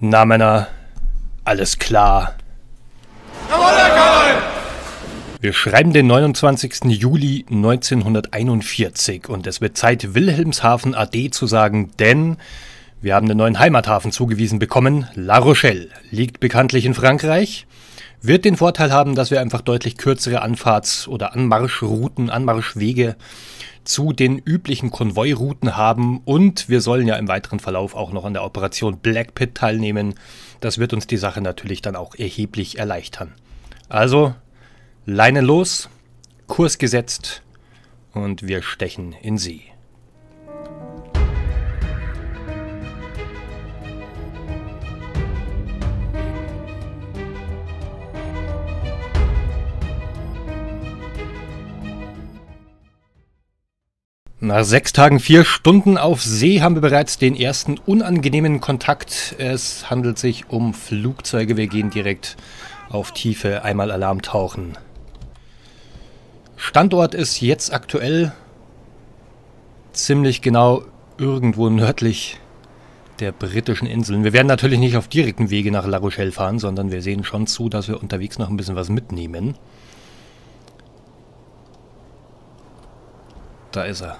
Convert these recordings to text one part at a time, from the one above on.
Na Männer, alles klar. Wir schreiben den 29. Juli 1941 und es wird Zeit, Wilhelmshaven AD zu sagen, denn wir haben den neuen Heimathafen zugewiesen bekommen, La Rochelle. Liegt bekanntlich in Frankreich, wird den Vorteil haben, dass wir einfach deutlich kürzere Anfahrts- oder Anmarschrouten, Anmarschwege zu den üblichen Konvoirouten haben und wir sollen ja im weiteren Verlauf auch noch an der Operation Black Pit teilnehmen. Das wird uns die Sache natürlich dann auch erheblich erleichtern. Also, Leine los, Kurs gesetzt und wir stechen in See. Nach 6 Tagen 4 Stunden auf See haben wir bereits den ersten unangenehmen Kontakt. Es handelt sich um Flugzeuge. Wir gehen direkt auf Tiefe, einmal Alarm tauchen. Standort ist jetzt aktuell ziemlich genau irgendwo nördlich der britischen Inseln. Wir werden natürlich nicht auf direktem Wege nach La Rochelle fahren, sondern wir sehen schon zu, dass wir unterwegs noch ein bisschen was mitnehmen. Da ist er.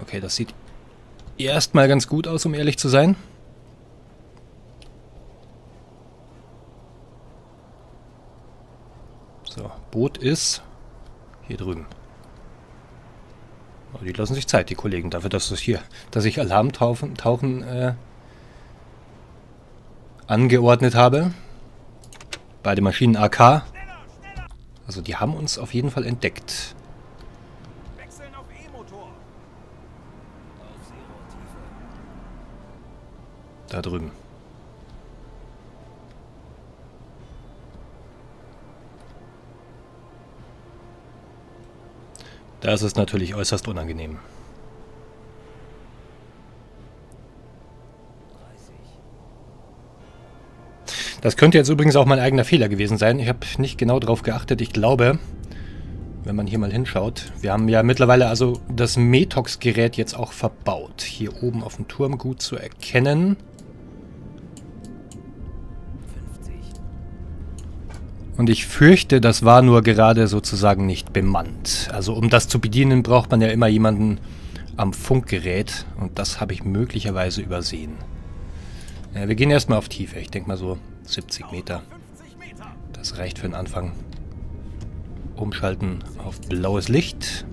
Okay, das sieht erstmal ganz gut aus, um ehrlich zu sein. So, Boot ist hier drüben. Oh, die lassen sich Zeit, die Kollegen, dafür, dass das hier, dass ich Alarmtauchen angeordnet habe. Beide Maschinen AK. Also die haben uns auf jeden Fall entdeckt. Da drüben. Das ist natürlich äußerst unangenehm. Das könnte jetzt übrigens auch mein eigener Fehler gewesen sein. Ich habe nicht genau drauf geachtet. Ich glaube, wenn man hier mal hinschaut, wir haben ja mittlerweile also das Metox-Gerät jetzt auch verbaut. Hier oben auf dem Turm gut zu erkennen. Und ich fürchte, das war nur gerade sozusagen nicht bemannt. Also um das zu bedienen, braucht man ja immer jemanden am Funkgerät. Und das habe ich möglicherweise übersehen. Ja, wir gehen erstmal auf Tiefe. Ich denke mal so 70 Meter. Das reicht für den Anfang. Umschalten auf blaues Licht.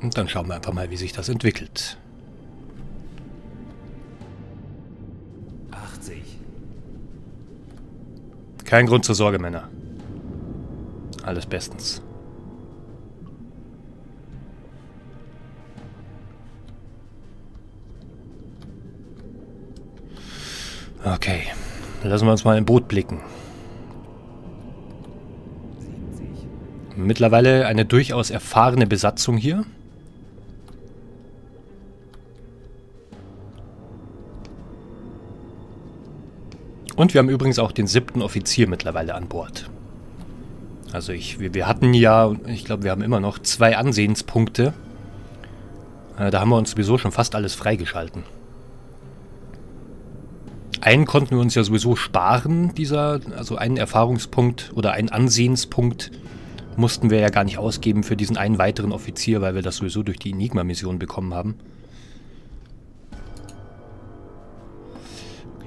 Und dann schauen wir einfach mal, wie sich das entwickelt. Kein Grund zur Sorge, Männer. Alles bestens. Okay, lassen wir uns mal im Boot blicken. Mittlerweile eine durchaus erfahrene Besatzung hier. Und wir haben übrigens auch den 7. Offizier mittlerweile an Bord. Also wir hatten ja, ich glaube, wir haben immer noch 2 Ansehenspunkte. Da haben wir uns sowieso schon fast alles freigeschalten. Einen konnten wir uns ja sowieso sparen, also einen Erfahrungspunkt oder einen Ansehenspunkt mussten wir ja gar nicht ausgeben für diesen einen weiteren Offizier, weil wir das sowieso durch die Enigma-Mission bekommen haben.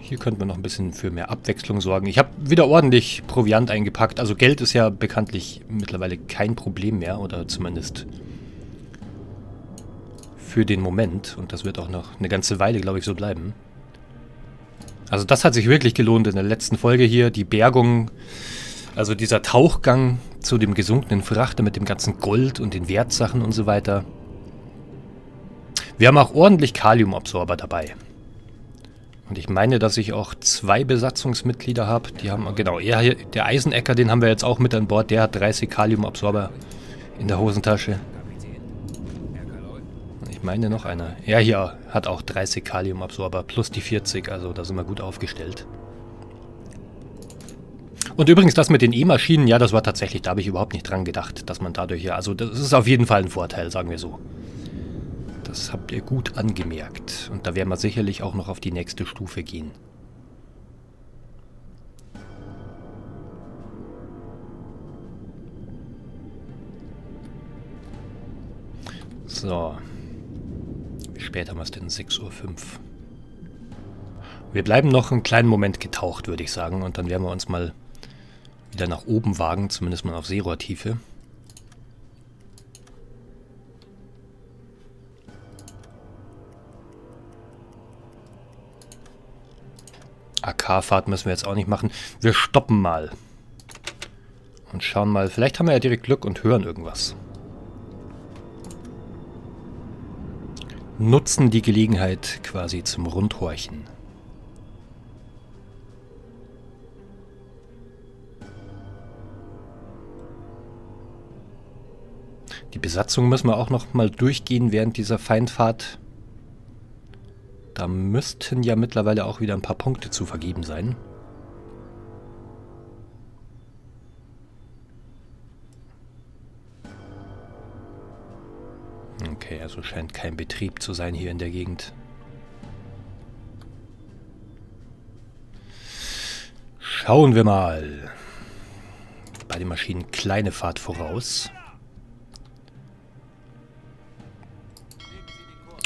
Hier könnten wir noch ein bisschen für mehr Abwechslung sorgen. Ich habe wieder ordentlich Proviant eingepackt. Also Geld ist ja bekanntlich mittlerweile kein Problem mehr. Oder zumindest für den Moment. Und das wird auch noch eine ganze Weile, glaube ich, so bleiben. Also das hat sich wirklich gelohnt in der letzten Folge hier. Die Bergung, also dieser Tauchgang zu dem gesunkenen Frachter mit dem ganzen Gold und den Wertsachen und so weiter. Wir haben auch ordentlich Kaliumabsorber dabei. Und ich meine, dass ich auch 2 Besatzungsmitglieder habe. Die haben, genau, der Eisenecker, den haben wir jetzt auch mit an Bord. Der hat 30 Kaliumabsorber in der Hosentasche. Ich meine noch einer. Ja, hier hat auch 30 Kaliumabsorber plus die 40. Also da sind wir gut aufgestellt. Und übrigens das mit den E-Maschinen, ja, das war tatsächlich, da habe ich überhaupt nicht dran gedacht, dass man dadurch hier, also das ist auf jeden Fall ein Vorteil, sagen wir so. Das habt ihr gut angemerkt. Und da werden wir sicherlich auch noch auf die nächste Stufe gehen. So. Wie spät haben wir es denn? 6:05 Uhr. Wir bleiben noch einen kleinen Moment getaucht, würde ich sagen. Und dann werden wir uns mal wieder nach oben wagen, zumindest mal auf Seerohrtiefe. AK-Fahrt müssen wir jetzt auch nicht machen. Wir stoppen mal. Und schauen mal. Vielleicht haben wir ja direkt Glück und hören irgendwas. Nutzen die Gelegenheit quasi zum Rundhorchen. Die Besatzung müssen wir auch noch mal durchgehen während dieser Feindfahrt. Da müssten ja mittlerweile auch wieder ein paar Punkte zu vergeben sein. Okay, also scheint kein Betrieb zu sein hier in der Gegend. Schauen wir mal. Bei den Maschinen kleine Fahrt voraus.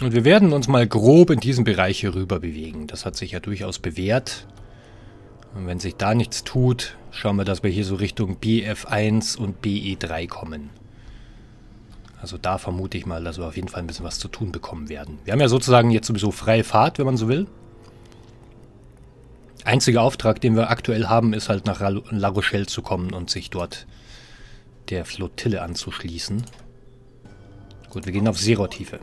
Und wir werden uns mal grob in diesen Bereich hier rüber bewegen. Das hat sich ja durchaus bewährt. Und wenn sich da nichts tut, schauen wir, dass wir hier so Richtung BF1 und BE3 kommen. Also da vermute ich mal, dass wir auf jeden Fall ein bisschen was zu tun bekommen werden. Wir haben ja sozusagen jetzt sowieso freie Fahrt, wenn man so will. Einziger Auftrag, den wir aktuell haben, ist halt nach La Rochelle zu kommen und sich dort der Flottille anzuschließen. Gut, wir gehen auf Seerohrtiefe.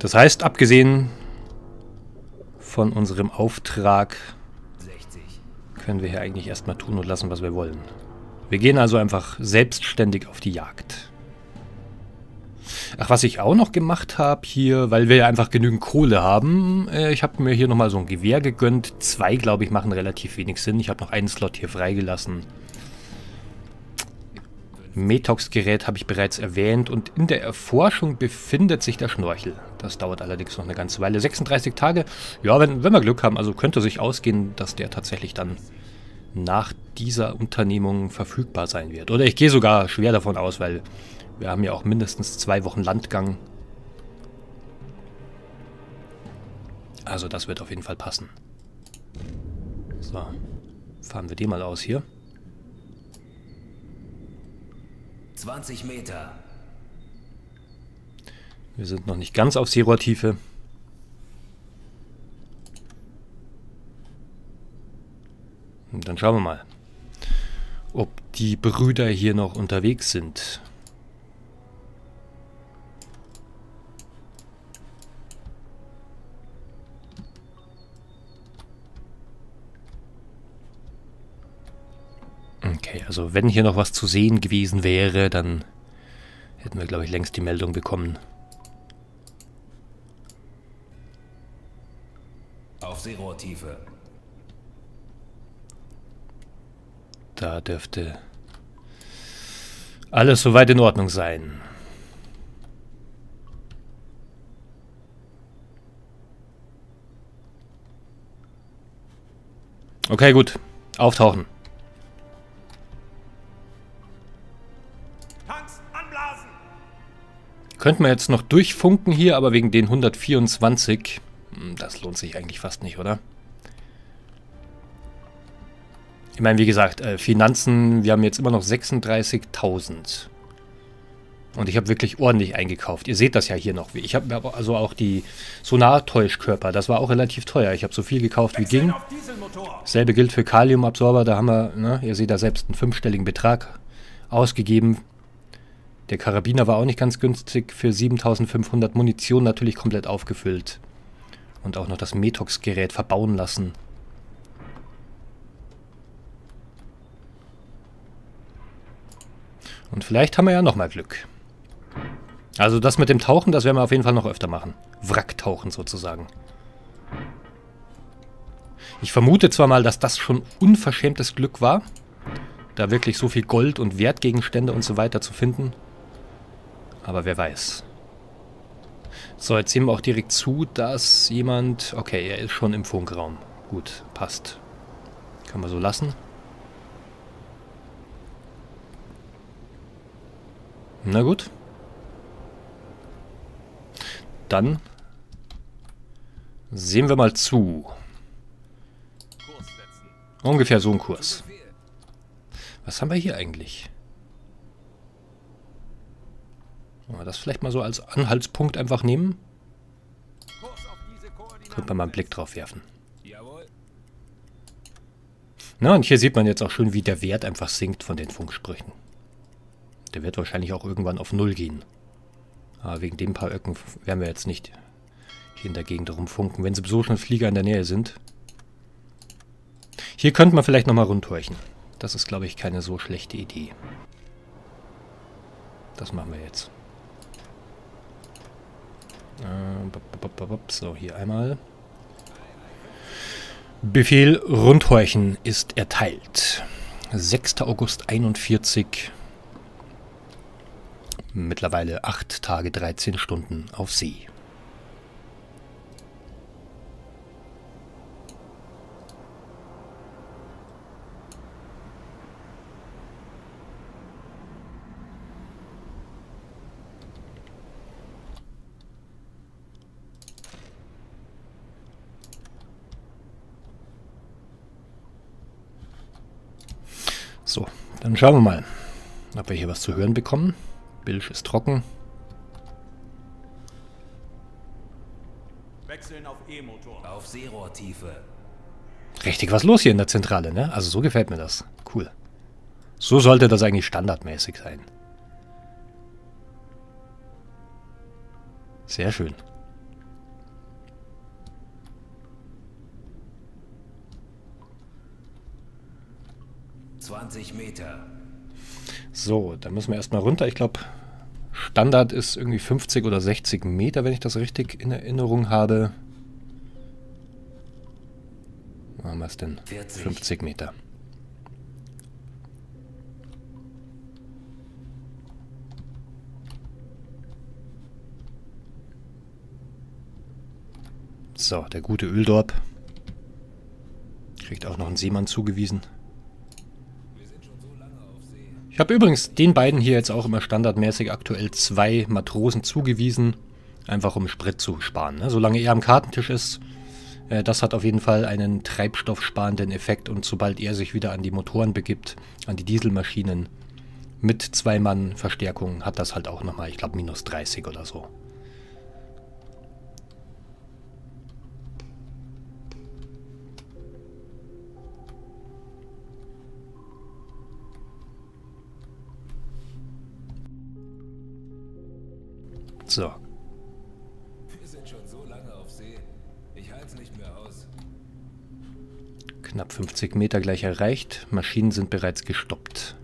Das heißt, abgesehen von unserem Auftrag können wir hier eigentlich erstmal tun und lassen, was wir wollen. Wir gehen also einfach selbstständig auf die Jagd. Ach, was ich auch noch gemacht habe hier, weil wir ja einfach genügend Kohle haben. Ich habe mir hier nochmal so ein Gewehr gegönnt. 2, glaube ich, machen relativ wenig Sinn. Ich habe noch einen Slot hier freigelassen. Metox-Gerät habe ich bereits erwähnt und in der Erforschung befindet sich der Schnorchel. Das dauert allerdings noch eine ganze Weile. 36 Tage. Ja, wenn wir Glück haben, also könnte sich ausgehen, dass der tatsächlich dann nach dieser Unternehmung verfügbar sein wird. Oder ich gehe sogar schwer davon aus, weil wir haben ja auch mindestens 2 Wochen Landgang. Also das wird auf jeden Fall passen. So, fahren wir den mal aus hier. 20 Meter. Wir sind noch nicht ganz auf Seerohrtiefe. Und dann schauen wir mal, ob die Brüder hier noch unterwegs sind. Okay, also wenn hier noch was zu sehen gewesen wäre, dann hätten wir, glaube ich, längst die Meldung bekommen. Auf Seerohrtiefe. Da dürfte alles soweit in Ordnung sein. Okay, gut. Auftauchen. Könnten wir jetzt noch durchfunken hier, aber wegen den 124, das lohnt sich eigentlich fast nicht, oder? Ich meine, wie gesagt, Finanzen, wir haben jetzt immer noch 36.000. Und ich habe wirklich ordentlich eingekauft. Ihr seht das ja hier noch. Ich habe also auch die Sonartäuschkörper, das war auch relativ teuer. Ich habe so viel gekauft wie ging. Dasselbe gilt für Kaliumabsorber, da haben wir, ne, ihr seht da selbst einen 5-stelligen Betrag ausgegeben. Der Karabiner war auch nicht ganz günstig für 7.500 Munition, natürlich komplett aufgefüllt. Und auch noch das Metox-Gerät verbauen lassen. Und vielleicht haben wir ja nochmal Glück. Also das mit dem Tauchen, das werden wir auf jeden Fall noch öfter machen. Wracktauchen sozusagen. Ich vermute zwar mal, dass das schon unverschämtes Glück war, da wirklich so viel Gold und Wertgegenstände und so weiter zu finden. Aber wer weiß. So, jetzt sehen wir auch direkt zu, dass jemand... Okay, er ist schon im Funkraum. Gut, passt. Können wir so lassen. Na gut. Dann sehen wir mal zu. Ungefähr so ein Kurs. Was haben wir hier eigentlich? Das vielleicht mal so als Anhaltspunkt einfach nehmen. Könnte man mal einen Blick drauf werfen. Na, und hier sieht man jetzt auch schon, wie der Wert einfach sinkt von den Funksprüchen. Der wird wahrscheinlich auch irgendwann auf Null gehen. Aber wegen dem paar Öcken werden wir jetzt nicht hier in der Gegend rumfunken, wenn sowieso schon Flieger in der Nähe sind. Hier könnte man vielleicht nochmal rundhorchen. Das ist, glaube ich, keine so schlechte Idee. Das machen wir jetzt. So, hier einmal. Befehl rundhorchen ist erteilt. 6. August 41. Mittlerweile 8 Tage, 13 Stunden auf See. So, dann schauen wir mal, ob wir hier was zu hören bekommen. Bilsch ist trocken. Wechseln auf E-Motor. Auf Seerohrtiefe. Richtig was los hier in der Zentrale, ne? Also so gefällt mir das. Cool. So sollte das eigentlich standardmäßig sein. Sehr schön. Meter. So, da müssen wir erstmal runter. Ich glaube, Standard ist irgendwie 50 oder 60 Meter, wenn ich das richtig in Erinnerung habe. Wo haben wir es denn? 40. 50 Meter. So, der gute Öldorp kriegt auch noch einen Seemann zugewiesen. Ich habe übrigens den beiden hier jetzt auch immer standardmäßig aktuell 2 Matrosen zugewiesen, einfach um Sprit zu sparen. Ne? Solange er am Kartentisch ist, das hat auf jeden Fall einen treibstoffsparenden Effekt. Und sobald er sich wieder an die Motoren begibt, an die Dieselmaschinen, mit 2 Mann Verstärkung hat das halt auch nochmal, ich glaube, minus 30 oder so. So. Wir sind schon so lange auf See. Ich halte es nicht mehr aus. Knapp 50 Meter gleich erreicht. Maschinen sind bereits gestoppt.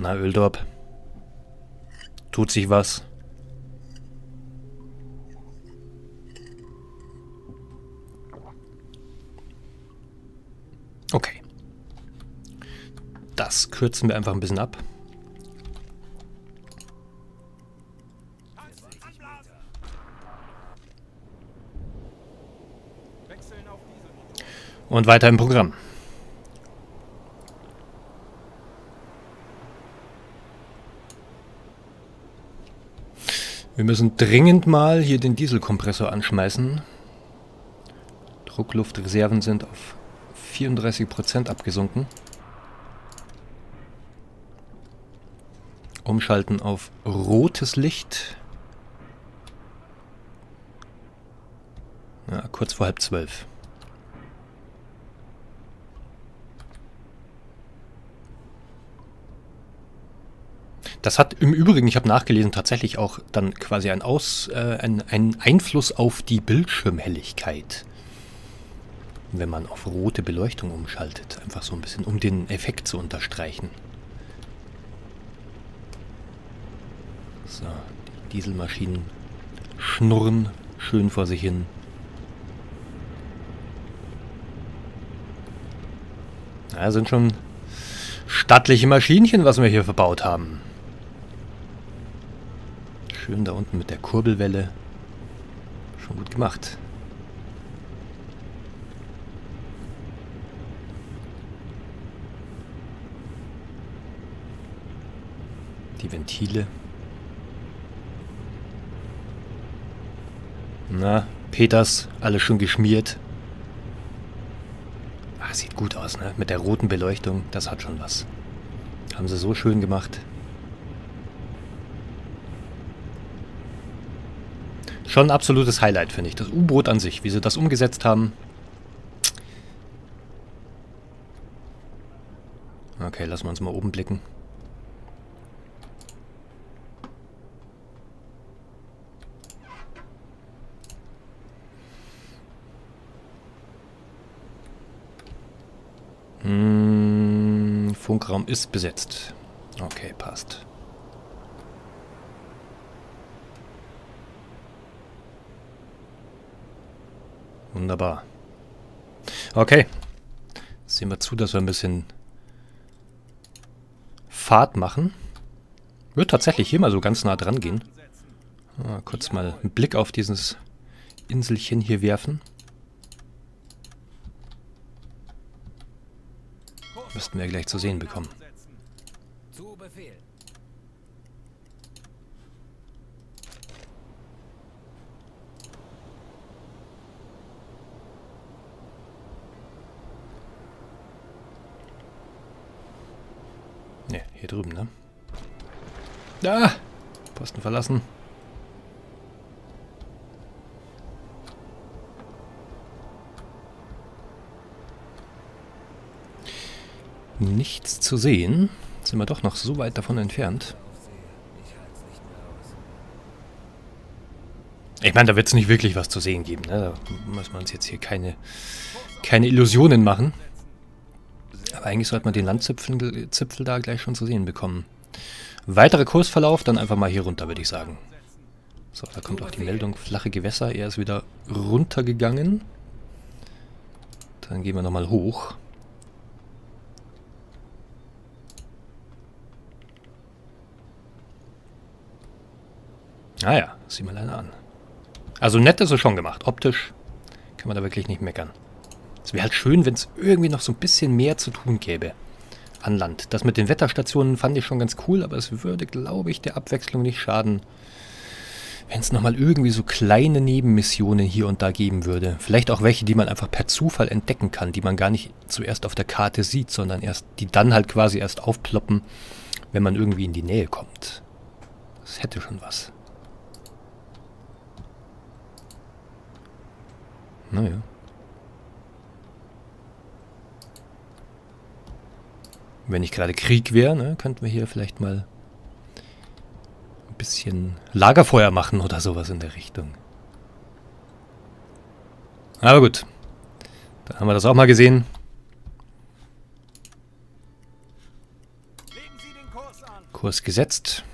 Na, Öldorp. Tut sich was? Okay. Das kürzen wir einfach ein bisschen ab. Und weiter im Programm. Wir müssen dringend mal hier den Dieselkompressor anschmeißen. Druckluftreserven sind auf 34% abgesunken. Umschalten auf rotes Licht. Ja, kurz vor 11:30. Das hat im Übrigen, ich habe nachgelesen, tatsächlich auch dann quasi einen Einfluss auf die Bildschirmhelligkeit. Wenn man auf rote Beleuchtung umschaltet. Einfach so ein bisschen, um den Effekt zu unterstreichen. So, Dieselmaschinen schnurren schön vor sich hin. Ja, sind schon stattliche Maschinchen, was wir hier verbaut haben. Schön da unten mit der Kurbelwelle. Schon gut gemacht. Die Ventile. Na, Peters, alles schon geschmiert. Ach, sieht gut aus, ne? Mit der roten Beleuchtung, das hat schon was. Haben sie so schön gemacht. Schon ein absolutes Highlight, finde ich. Das U-Boot an sich, wie sie das umgesetzt haben. Okay, lassen wir uns mal oben blicken. Funkraum ist besetzt. Okay, passt. Wunderbar. Okay. Jetzt sehen wir zu, dass wir ein bisschen Fahrt machen. Wird tatsächlich hier mal so ganz nah dran gehen. Ah, kurz mal einen Blick auf dieses Inselchen hier werfen. Müssten wir gleich zu sehen bekommen. Ne, hier drüben, ne? Ah! Posten verlassen. Nichts zu sehen. Jetzt sind wir doch noch so weit davon entfernt. Ich meine, da wird es nicht wirklich was zu sehen geben, ne? Da muss man uns jetzt hier keine Illusionen machen. Aber eigentlich sollte man den Landzipfel da gleich schon zu sehen bekommen. Weiterer Kursverlauf, dann einfach mal hier runter, würde ich sagen. So, da kommt auch die Meldung, flache Gewässer. Er ist wieder runtergegangen. Dann gehen wir nochmal hoch. Naja, sieh mal einer an. Also nett ist es schon gemacht. Optisch kann man da wirklich nicht meckern. Es wäre halt schön, wenn es irgendwie noch so ein bisschen mehr zu tun gäbe an Land. Das mit den Wetterstationen fand ich schon ganz cool, aber es würde, glaube ich, der Abwechslung nicht schaden, wenn es nochmal irgendwie so kleine Nebenmissionen hier und da geben würde. Vielleicht auch welche, die man einfach per Zufall entdecken kann, die man gar nicht zuerst auf der Karte sieht, sondern erst, die dann halt quasi erst aufploppen, wenn man irgendwie in die Nähe kommt. Das hätte schon was. Naja. Wenn nicht gerade Krieg wäre, ne, könnten wir hier vielleicht mal ein bisschen Lagerfeuer machen oder sowas in der Richtung. Aber gut. Dann haben wir das auch mal gesehen. Legen Sie den Kurs an. Kurs gesetzt.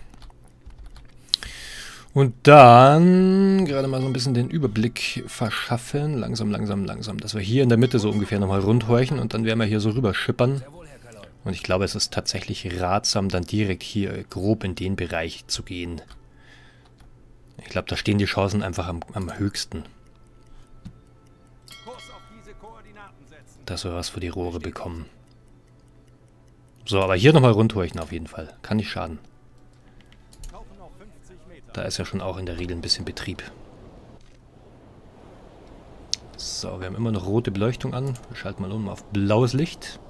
Und dann gerade mal so ein bisschen den Überblick verschaffen. Langsam, langsam, langsam. Dass wir hier in der Mitte so ungefähr nochmal rundhorchen und dann werden wir hier so rüber schippern. Und ich glaube, es ist tatsächlich ratsam, dann direkt hier grob in den Bereich zu gehen. Ich glaube, da stehen die Chancen einfach am höchsten. Dass wir was für die Rohre bekommen. So, aber hier nochmal rundhorchen auf jeden Fall. Kann nicht schaden. Da ist ja schon auch in der Regel ein bisschen Betrieb. So, wir haben immer noch rote Beleuchtung an. Wir schalten mal um auf blaues Licht.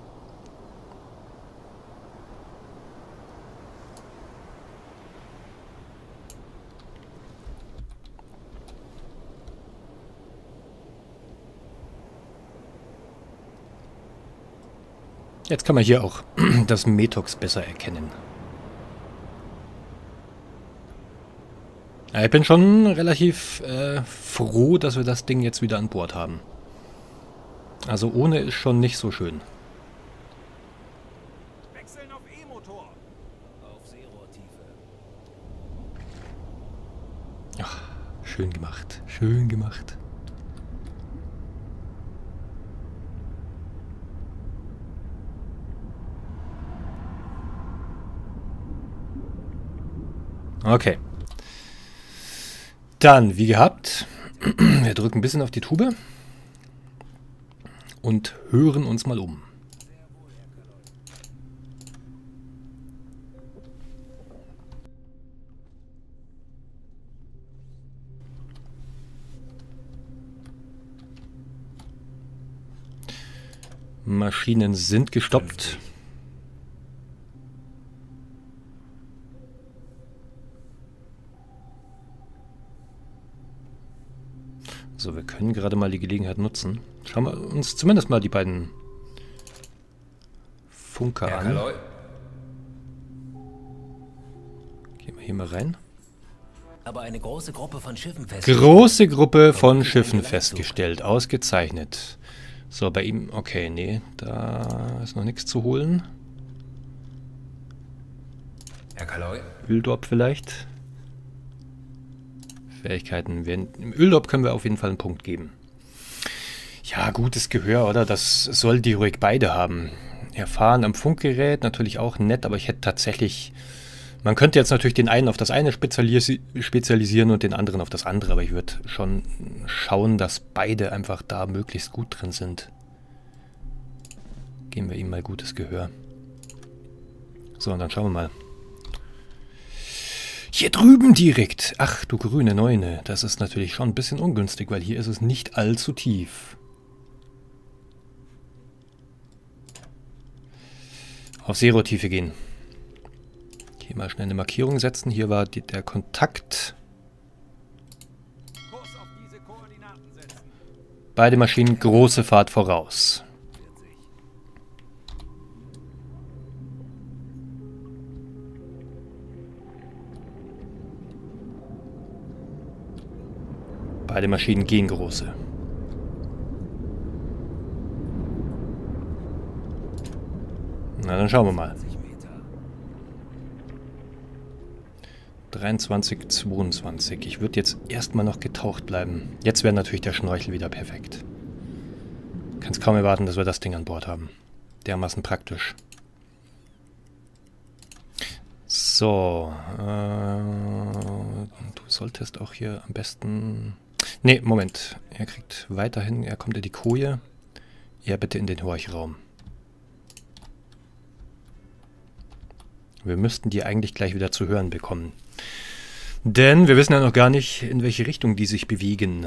Jetzt kann man hier auch das Metox besser erkennen. Ich bin schon relativ froh, dass wir das Ding jetzt wieder an Bord haben. Also ohne ist schon nicht so schön. Wechseln auf E-Motor. Auf Seerohrtiefe. Schön gemacht. Schön gemacht. Okay. Dann, wie gehabt, wir drücken ein bisschen auf die Tube und hören uns mal um. Maschinen sind gestoppt. So, wir können gerade mal die Gelegenheit nutzen. Schauen wir uns zumindest mal die beiden Funker an. Kalloi. Gehen wir hier mal rein. Aber eine große Gruppe von Schiffen festgestellt. Große Gruppe von Schiffen festgestellt. Ausgezeichnet. So, bei ihm... Okay, nee. Da ist noch nichts zu holen. Herr Kalloi. Wildorp vielleicht. Fähigkeiten. Im Öldorp können wir auf jeden Fall einen Punkt geben. Ja, gutes Gehör, oder? Das soll die ruhig beide haben. Erfahren am Funkgerät, natürlich auch nett, aber ich hätte tatsächlich... Man könnte jetzt natürlich den einen auf das eine spezialisieren und den anderen auf das andere, aber ich würde schon schauen, dass beide einfach da möglichst gut drin sind. Geben wir ihm mal gutes Gehör. So, und dann schauen wir mal. Hier drüben direkt. Ach, du grüne Neune. Das ist natürlich schon ein bisschen ungünstig, weil hier ist es nicht allzu tief. Auf Zero-Tiefe gehen. Hier mal schnell eine Markierung setzen. Hier war der Kontakt. Beide Maschinen, große Fahrt voraus. Beide Maschinen gehen große. Na, dann schauen wir mal. 23, 22. Ich würde jetzt erstmal noch getaucht bleiben. Jetzt wäre natürlich der Schnorchel wieder perfekt. Kann es kaum erwarten, dass wir das Ding an Bord haben. Dermaßen praktisch. So. Du solltest auch hier am besten... Ne, Moment. Er kriegt weiterhin, er kommt in die Koje. Er bitte in den Horchraum. Wir müssten die eigentlich gleich wieder zu hören bekommen. Denn wir wissen ja noch gar nicht, in welche Richtung die sich bewegen.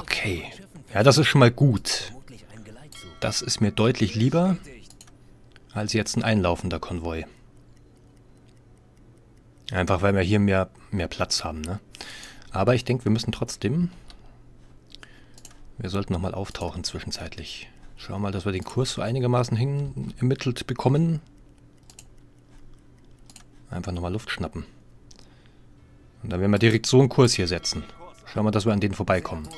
Okay. Ja, das ist schon mal gut. Das ist mir deutlich lieber, als jetzt ein einlaufender Konvoi. Einfach, weil wir hier mehr Platz haben, ne? Aber ich denke, wir müssen trotzdem... Wir sollten nochmal auftauchen zwischenzeitlich. Schauen wir mal, dass wir den Kurs so einigermaßen hin ermittelt bekommen. Einfach nochmal Luft schnappen. Und dann werden wir direkt so einen Kurs hier setzen. Schauen wir, dass wir an denen vorbeikommen.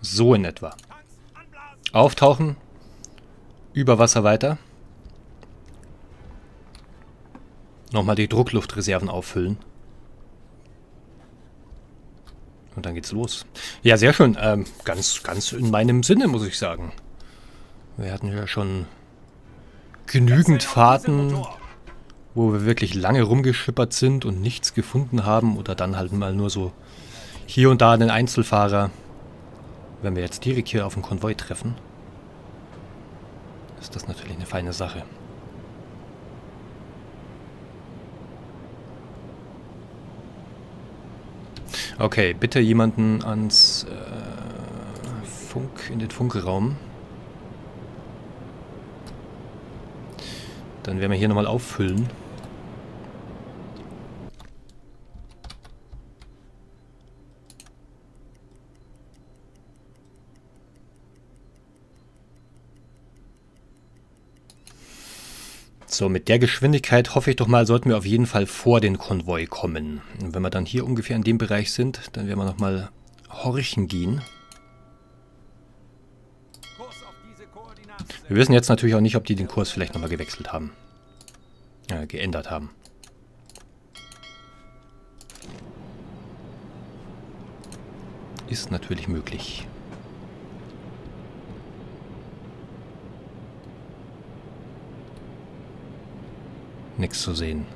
So in etwa. Auftauchen. Über Wasser weiter. Nochmal die Druckluftreserven auffüllen. Und dann geht's los. Ja, sehr schön. Ganz in meinem Sinne, muss ich sagen. Wir hatten ja schon genügend Fahrten, wo wir wirklich lange rumgeschippert sind und nichts gefunden haben. Oder dann halt mal nur so hier und da einen Einzelfahrer. Wenn wir jetzt direkt hier auf den Konvoi treffen, ist das natürlich eine feine Sache. Okay, bitte jemanden ans in den Funkraum. Dann werden wir hier nochmal auffüllen. So, mit der Geschwindigkeit, hoffe ich doch mal, sollten wir auf jeden Fall vor den Konvoi kommen. Und wenn wir dann hier ungefähr in dem Bereich sind, dann werden wir nochmal horchen gehen. Kurs Wir wissen jetzt natürlich auch nicht, ob die den Kurs vielleicht nochmal gewechselt haben. Geändert haben. Ist natürlich möglich. Nichts zu sehen.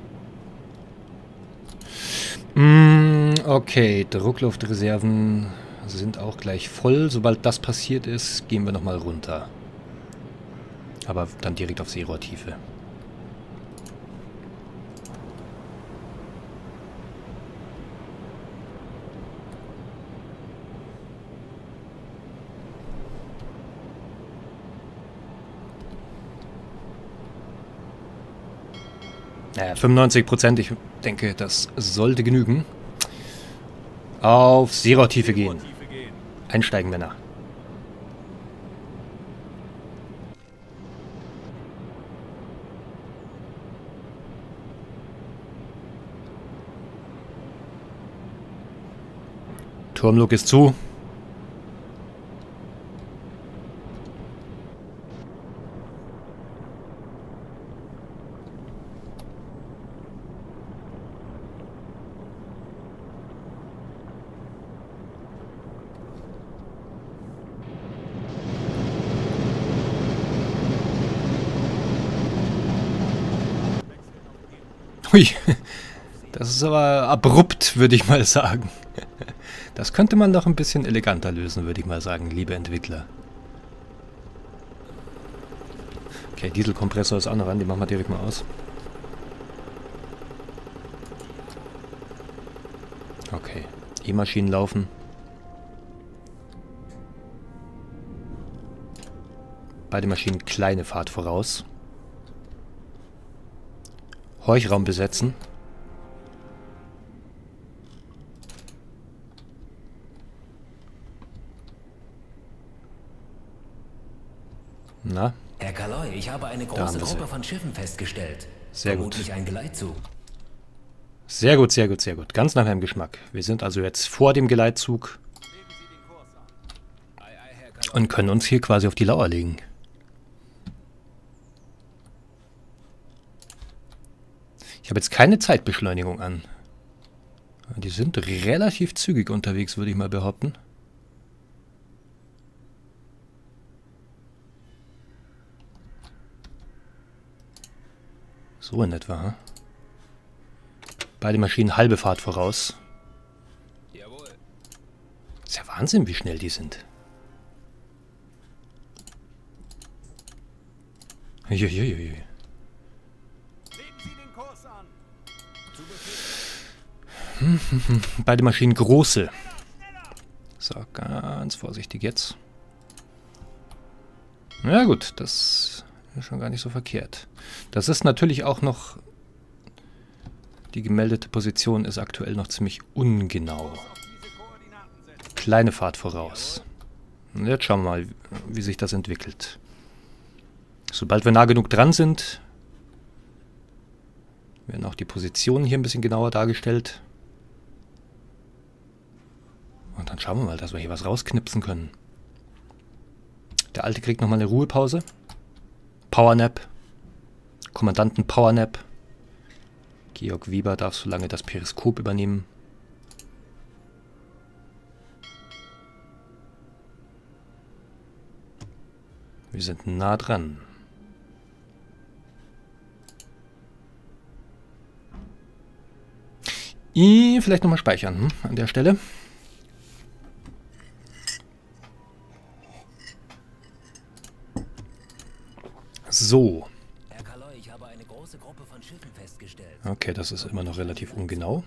Okay, Druckluftreserven sind auch gleich voll. Sobald das passiert ist, gehen wir nochmal runter. Aber dann direkt auf Seerohrtiefe. Naja, 95%, ich denke, das sollte genügen. Auf Seerohrtiefe gehen. Einsteigen, Männer. Turmluke ist zu. Das ist aber abrupt, würde ich mal sagen. Das könnte man doch ein bisschen eleganter lösen, würde ich mal sagen, liebe Entwickler. Okay, Dieselkompressor ist auch noch an, den machen wir direkt mal aus. Okay, E-Maschinen laufen. Beide Maschinen kleine Fahrt voraus. Heuchraum besetzen. Na? Herr Kalloi, ich habe eine große Gruppe von Schiffen festgestellt. Sehr gut. Vermutlich ein Geleitzug. Sehr gut, sehr gut, sehr gut. Ganz nach meinem Geschmack. Wir sind also jetzt vor dem Geleitzug und können uns hier quasi auf die Lauer legen. Ich habe jetzt keine Zeitbeschleunigung an. Die sind relativ zügig unterwegs, würde ich mal behaupten. So in etwa, ha? Beide Maschinen halbe Fahrt voraus. Jawohl. Ist ja Wahnsinn, wie schnell die sind. Uiuiui. Beide Maschinen große. So, ganz vorsichtig jetzt. Na gut, das ist schon gar nicht so verkehrt. Das ist natürlich auch noch... Die gemeldete Position ist aktuell noch ziemlich ungenau. Kleine Fahrt voraus. Und jetzt schauen wir mal, wie sich das entwickelt. Sobald wir nah genug dran sind, werden auch die Positionen hier ein bisschen genauer dargestellt. Und dann schauen wir mal, dass wir hier was rausknipsen können. Der Alte kriegt nochmal eine Ruhepause. Powernap. Kommandanten Powernap. Georg Wieber darf so lange das Periskop übernehmen. Wir sind nah dran. Vielleicht nochmal speichern an der Stelle. So. Herr Kalloi, ich habe eine große Gruppe von Schiffen festgestellt. Okay, das ist immer noch relativ ungenau.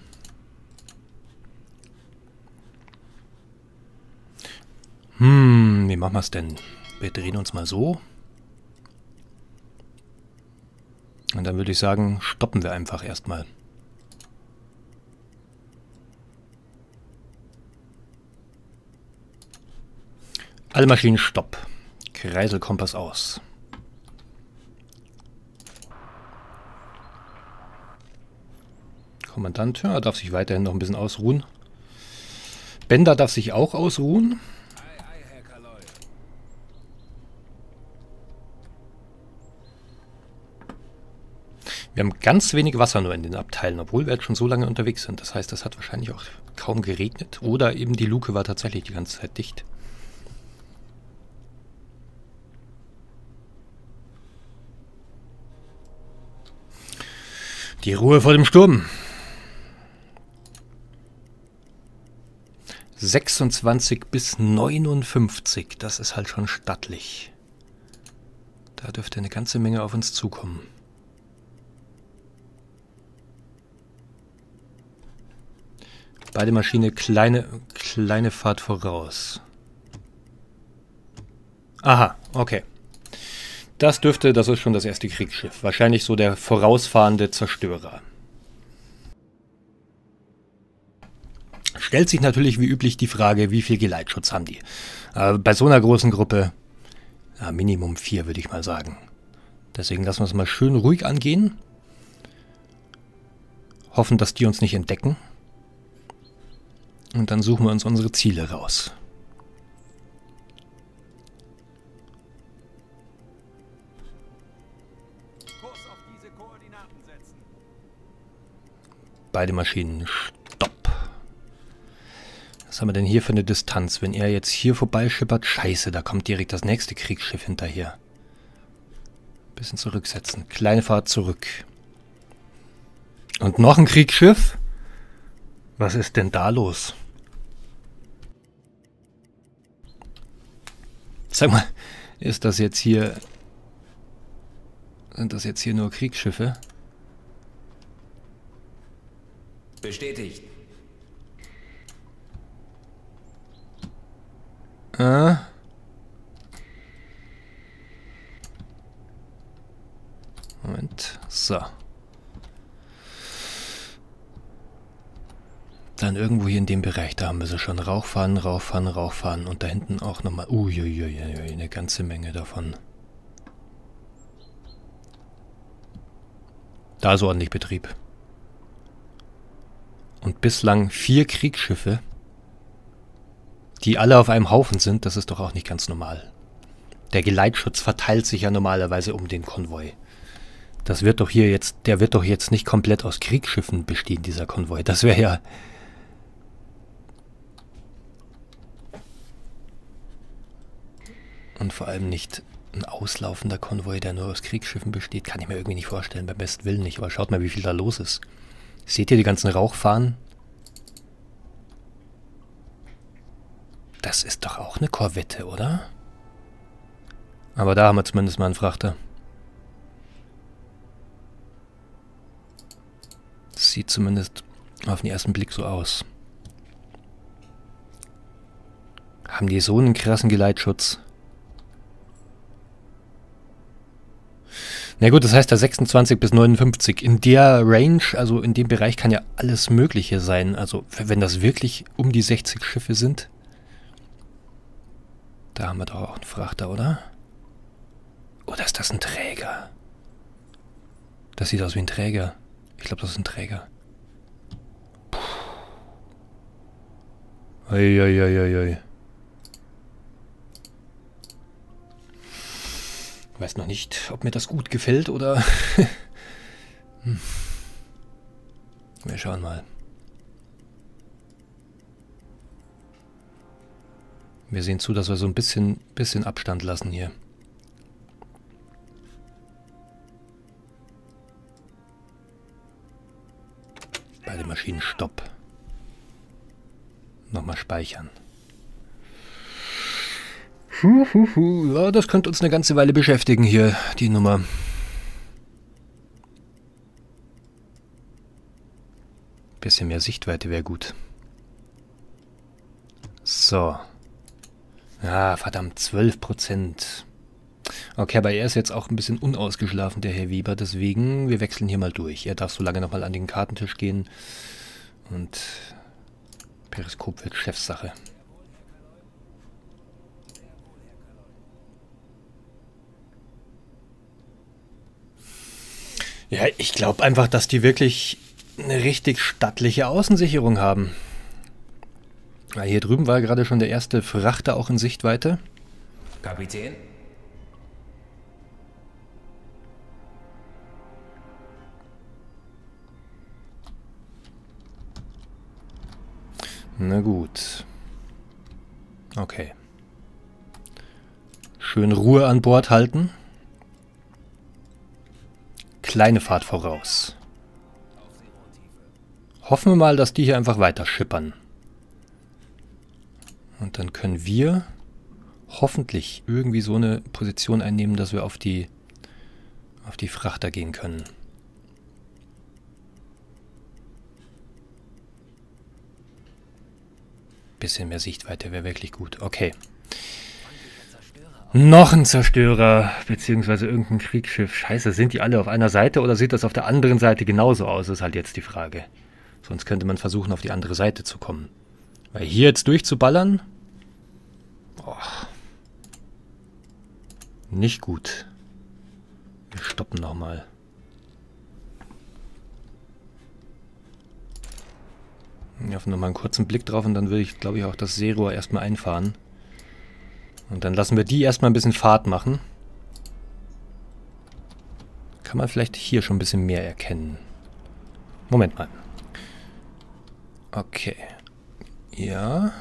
Wie machen wir es denn? Wir drehen uns mal so. Und dann würde ich sagen, stoppen wir einfach erstmal. Alle Maschinen stopp. Kreiselkompass aus. Kommandant, ja, darf sich weiterhin noch ein bisschen ausruhen. Bender darf sich auch ausruhen. Wir haben ganz wenig Wasser nur in den Abteilen, obwohl wir jetzt schon so lange unterwegs sind. Das heißt, das hat wahrscheinlich auch kaum geregnet. Oder eben die Luke war tatsächlich die ganze Zeit dicht. Die Ruhe vor dem Sturm. 26 bis 59, das ist halt schon stattlich. Da dürfte eine ganze Menge auf uns zukommen. Beide Maschine kleine Fahrt voraus. Aha, okay. Das ist schon das erste Kriegsschiff. Wahrscheinlich so der vorausfahrende Zerstörer. Stellt sich natürlich wie üblich die Frage, wie viel Geleitschutz haben die? Bei so einer großen Gruppe, Minimum 4 würde ich mal sagen. Deswegen lassen wir es mal schön ruhig angehen. Hoffen, dass die uns nicht entdecken. Und dann suchen wir uns unsere Ziele raus. Kurs auf diese Koordinaten setzen. Beide Maschinen, stopp. Was haben wir denn hier für eine Distanz? Wenn er jetzt hier vorbeischippert, scheiße, da kommt direkt das nächste Kriegsschiff hinterher. Bisschen zurücksetzen. Kleine Fahrt zurück. Und noch ein Kriegsschiff? Was ist denn da los? Sag mal, ist das jetzt hier... Sind das jetzt hier nur Kriegsschiffe? Bestätigt. Ah. Moment, so. Dann irgendwo hier in dem Bereich, da haben wir sie schon. Rauchfahnen, Rauchfahnen, Rauchfahnen. Und da hinten auch nochmal. Uiuiuiui, eine ganze Menge davon. Da ist ordentlich Betrieb. Und bislang 4 Kriegsschiffe, die alle auf einem Haufen sind. Das ist doch auch nicht ganz normal. Der Geleitschutz verteilt sich ja normalerweise um den Konvoi. Das wird doch hier jetzt, der wird doch jetzt nicht komplett aus Kriegsschiffen bestehen, dieser Konvoi. Das wäre ja... Und vor allem nicht ein auslaufender Konvoi, der nur aus Kriegsschiffen besteht. Kann ich mir irgendwie nicht vorstellen, beim besten Willen nicht. Aber schaut mal, wie viel da los ist. Seht ihr die ganzen Rauchfahnen? Das ist doch auch eine Korvette, oder? Aber da haben wir zumindest mal einen Frachter. Das sieht zumindest auf den ersten Blick so aus. Haben die so einen krassen Geleitschutz? Na gut, das heißt da 26 bis 59. In der Range, also in dem Bereich, kann ja alles Mögliche sein. Also wenn das wirklich um die 60 Schiffe sind. Da haben wir doch auch einen Frachter, oder? Oder ist das ein Träger? Das sieht aus wie ein Träger. Ich glaube, das ist ein Träger. Puh. Ei, ei, ei, ei, ei. Ich weiß noch nicht, ob mir das gut gefällt oder... Wir schauen mal. Wir sehen zu, dass wir so ein bisschen Abstand lassen hier. Beide Maschinen, stopp. Nochmal speichern. Ja, das könnte uns eine ganze Weile beschäftigen hier, die Nummer. Bisschen mehr Sichtweite wäre gut. So. Ah, verdammt, 12%. Okay, aber er ist jetzt auch ein bisschen unausgeschlafen, der Herr Wieber, deswegen, wir wechseln hier mal durch. Er darf so lange nochmal an den Kartentisch gehen und Periskop wird Chefsache. Ja, ich glaube einfach, dass die wirklich eine richtig stattliche Außensicherung haben. Ja, hier drüben war gerade schon der erste Frachter auch in Sichtweite. Kapitän? Na gut. Okay. Schön Ruhe an Bord halten. Kleine Fahrt voraus. Hoffen wir mal, dass die hier einfach weiter schippern. Und dann können wir hoffentlich irgendwie so eine Position einnehmen, dass wir auf die Frachter gehen können. Bisschen mehr Sichtweite wäre wirklich gut. Okay. Noch ein Zerstörer, beziehungsweise irgendein Kriegsschiff. Scheiße, sind die alle auf einer Seite oder sieht das auf der anderen Seite genauso aus? Ist halt jetzt die Frage. Sonst könnte man versuchen, auf die andere Seite zu kommen. Weil hier jetzt durchzuballern? Oh. Nicht gut. Wir stoppen nochmal. Ich hoffe nochmal einen kurzen Blick drauf und dann will ich, glaube ich, auch das Seerohr erstmal einfahren. Und dann lassen wir die erstmal ein bisschen Fahrt machen. Kann man vielleicht hier schon ein bisschen mehr erkennen. Moment mal. Okay. Ja.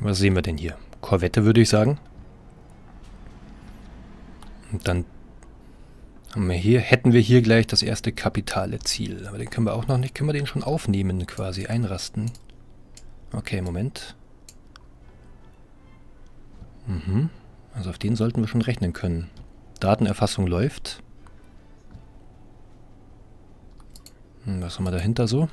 Was sehen wir denn hier? Korvette, würde ich sagen. Und dann haben wir hier, hätten wir hier gleich das erste kapitale Ziel. Aber den können wir auch noch nicht, können wir den schon aufnehmen quasi, einrasten. Okay, Moment. Mhm. Also auf den sollten wir schon rechnen können. Datenerfassung läuft. Was haben wir dahinter so?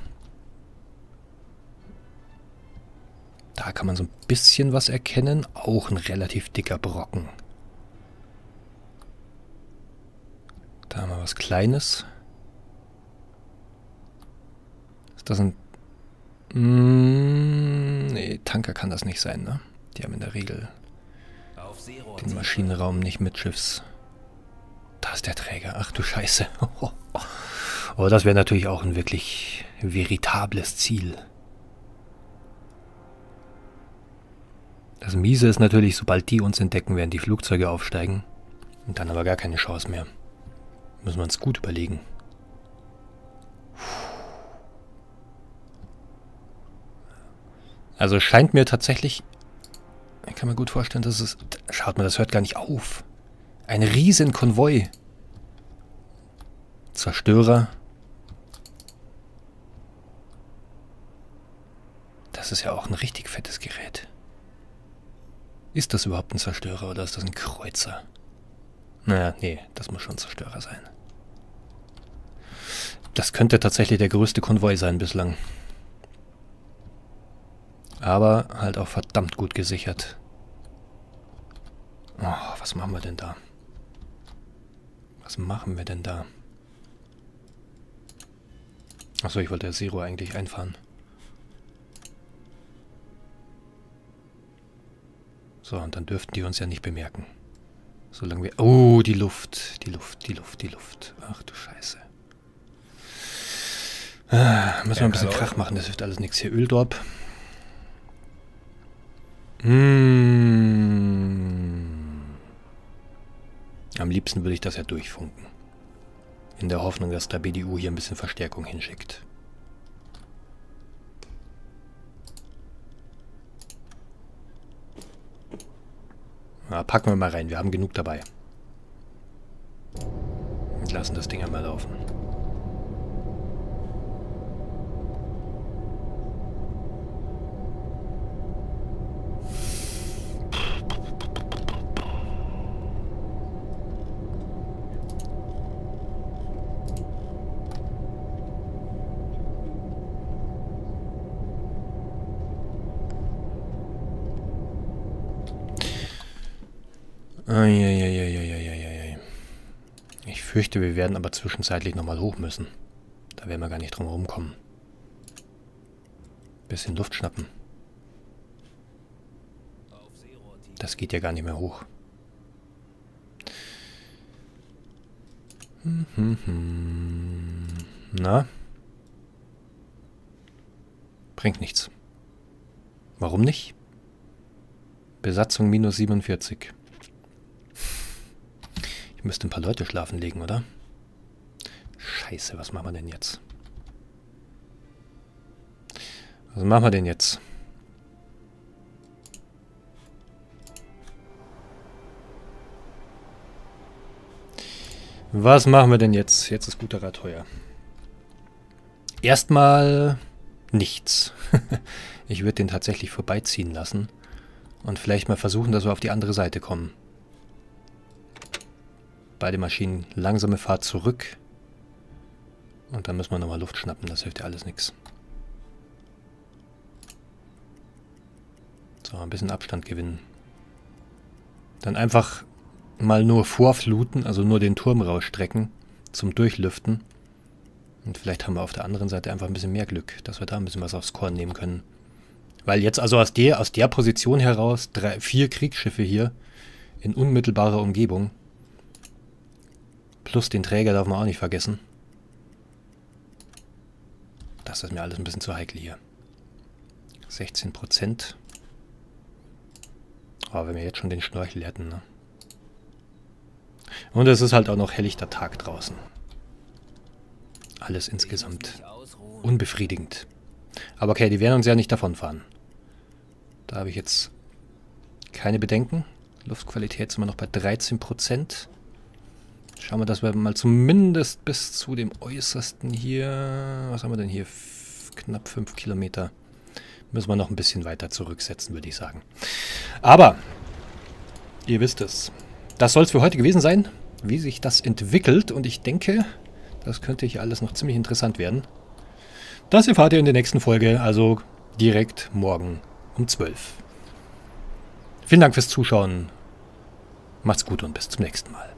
Da kann man so ein bisschen was erkennen. Auch ein relativ dicker Brocken. Da haben wir was Kleines. Ist das ein... nee, Tanker kann das nicht sein, ne? Die haben in der Regel den Maschinenraum nicht mit Schiffs. Da ist der Träger. Ach du Scheiße. Aber das wäre natürlich auch ein wirklich veritables Ziel. Das Miese ist natürlich, sobald die uns entdecken, werden die Flugzeuge aufsteigen. Und dann aber gar keine Chance mehr. Müssen wir uns gut überlegen. Also scheint mir tatsächlich... Ich kann mir gut vorstellen, dass es... Schaut mal, das hört gar nicht auf. Ein riesen Konvoi. Zerstörer. Das ist ja auch ein richtig fettes Gerät. Ist das überhaupt ein Zerstörer oder ist das ein Kreuzer? Naja, nee, das muss schon ein Zerstörer sein. Das könnte tatsächlich der größte Konvoi sein bislang. Aber halt auch verdammt gut gesichert. Oh, was machen wir denn da? Was machen wir denn da? Achso, ich wollte ja Zero eigentlich einfahren. So, und dann dürften die uns ja nicht bemerken. Solange wir... Oh, die Luft. Die Luft, die Luft, die Luft. Ach du Scheiße. Ah, müssen wir ein bisschen Krach machen, das hilft alles nichts. Hier Öldorp. Am liebsten würde ich das ja durchfunken. In der Hoffnung, dass der BDU hier ein bisschen Verstärkung hinschickt. Na, packen wir mal rein, wir haben genug dabei. Und lassen das Ding einmal laufen. Ich fürchte, wir werden aber zwischenzeitlich nochmal hoch müssen. Da werden wir gar nicht drum rumkommen. Bisschen Luft schnappen. Das geht ja gar nicht mehr hoch. Na? Bringt nichts. Warum nicht? Besatzung minus 47. Müsste ein paar Leute schlafen legen, oder? Scheiße, was machen wir denn jetzt? Was machen wir denn jetzt? Was machen wir denn jetzt? Jetzt ist guter Rat teuer. Erstmal nichts. Ich würde den tatsächlich vorbeiziehen lassen. Und vielleicht mal versuchen, dass wir auf die andere Seite kommen. Beide Maschinen langsame Fahrt zurück. Und dann müssen wir nochmal Luft schnappen. Das hilft ja alles nichts. So, ein bisschen Abstand gewinnen. Dann einfach mal nur vorfluten, also nur den Turm rausstrecken zum Durchlüften. Und vielleicht haben wir auf der anderen Seite einfach ein bisschen mehr Glück, dass wir da ein bisschen was aufs Korn nehmen können. Weil jetzt also aus der Position heraus vier Kriegsschiffe hier in unmittelbarer Umgebung. Plus den Träger darf man auch nicht vergessen. Das ist mir alles ein bisschen zu heikel hier. 16%. Aber wenn wir jetzt schon den Schnorchel hätten, ne? Und es ist halt auch noch helllichter Tag draußen. Alles insgesamt unbefriedigend. Aber okay, die werden uns ja nicht davonfahren. Da habe ich jetzt keine Bedenken. Luftqualität sind wir noch bei 13%. Schauen wir, dass wir mal zumindest bis zu dem Äußersten hier... Was haben wir denn hier? Knapp 5 Kilometer. Müssen wir noch ein bisschen weiter zurücksetzen, würde ich sagen. Aber, ihr wisst es. Das soll es für heute gewesen sein, wie sich das entwickelt. Und ich denke, das könnte hier alles noch ziemlich interessant werden. Das erfahrt ihr in der nächsten Folge, also direkt morgen um 12. Vielen Dank fürs Zuschauen. Macht's gut und bis zum nächsten Mal.